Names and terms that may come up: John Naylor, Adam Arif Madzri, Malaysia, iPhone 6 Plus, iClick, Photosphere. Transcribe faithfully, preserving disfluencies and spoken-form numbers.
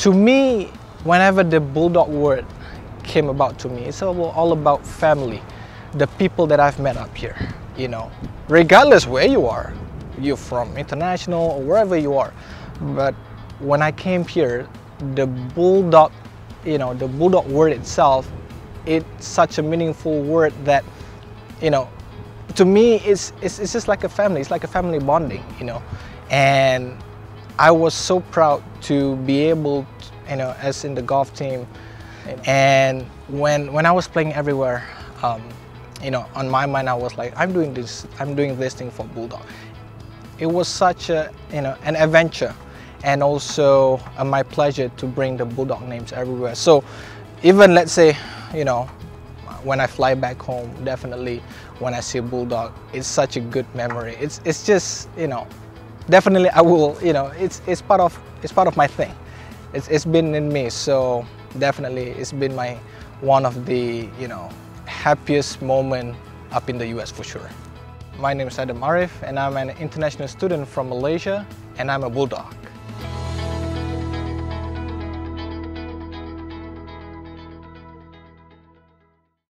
To me, whenever the Bulldog word came about to me, it's all about family, the people that I've met up here, you know, regardless where you are, you're from international or wherever you are. But when I came here, the Bulldog, you know, the Bulldog word itself, it's such a meaningful word that, you know, to me, it's, it's, it's just like a family. It's like a family bonding, you know. And I was so proud to be able, to, you know, as in the golf team. And when when I was playing everywhere, um, you know, on my mind I was like, I'm doing this. I'm doing this thing for Bulldog. It was such a, you know, an adventure, and also uh, my pleasure to bring the Bulldog names everywhere. So, even let's say, you know, when I fly back home, definitely when I see Bulldog, it's such a good memory. It's it's just, you know, definitely I will, you know, it's it's part of it's part of my thing. It's it's been in me, so definitely it's been my one of the, you know, happiest moment up in the U S for sure. My name is Adam Arif, and I'm an international student from Malaysia, and I'm a Bulldog.